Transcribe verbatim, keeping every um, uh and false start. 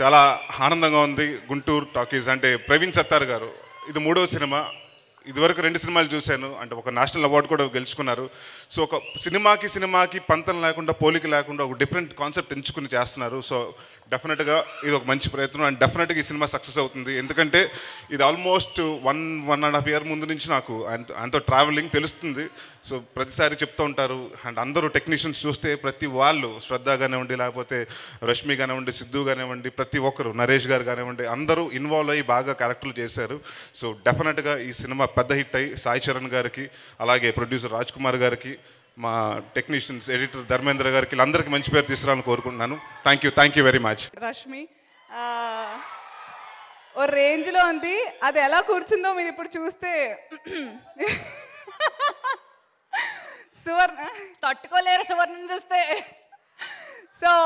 చాలా ఆనందంగా ఉంది. గుంటూరు టాకీస్ అంటే ప్రవీణ్ సత్తారు గారు, ఇది మూడో సినిమా. ఇదివరకు రెండు సినిమాలు చూశాను, అంటే ఒక నేషనల్ అవార్డు కూడా గెలుచుకున్నారు. సో ఒక సినిమాకి సినిమాకి పంతం లేకుండా, పోలిక లేకుండా ఒక డిఫరెంట్ కాన్సెప్ట్ ఎంచుకుని చేస్తున్నారు. సో డెఫినెట్గా ఇది ఒక మంచి ప్రయత్నం, అండ్ డెఫినెట్గా ఈ సినిమా సక్సెస్ అవుతుంది. ఎందుకంటే ఇది almost one one and half year ముందు నుంచి నాకు ఆయనతో ట్రావెలింగ్ తెలుస్తుంది. సో ప్రతిసారి చెప్తూ ఉంటారు, అండ్ అందరూ టెక్నీషియన్స్ చూస్తే ప్రతి వాళ్ళు, శ్రద్ధ కానివ్వండి, లేకపోతే రష్మి కానివ్వండి, సిద్ధు కానివ్వండి, ప్రతి ఒక్కరు, నరేష్ గారు కానివ్వండి, అందరూ ఇన్వాల్వ్ అయ్యి బాగా క్యారెక్టర్లు చేశారు. సో డెఫినెట్గా ఈ సినిమా పెద్ద హిట్ అయ్యి సాయిచరణ్ గారికి, అలాగే ప్రొడ్యూసర్ రాజ్కుమార్ గారికి, మా టెక్నీషియన్స్, ఎడిటర్ ధర్మేంద్ర గారికి, వీళ్ళందరికీ మంచి పేరు తీసుకురావాలని కోరుకుంటున్నాను. Thank you, thank you very much. Rashmi ఓ రేంజ్లో ఉంది, అది ఎలా కూర్చుందో మీరు ఇప్పుడు చూస్తే సువర్ణ తట్టుకోలేరు, సువర్ణను చూస్తే. సో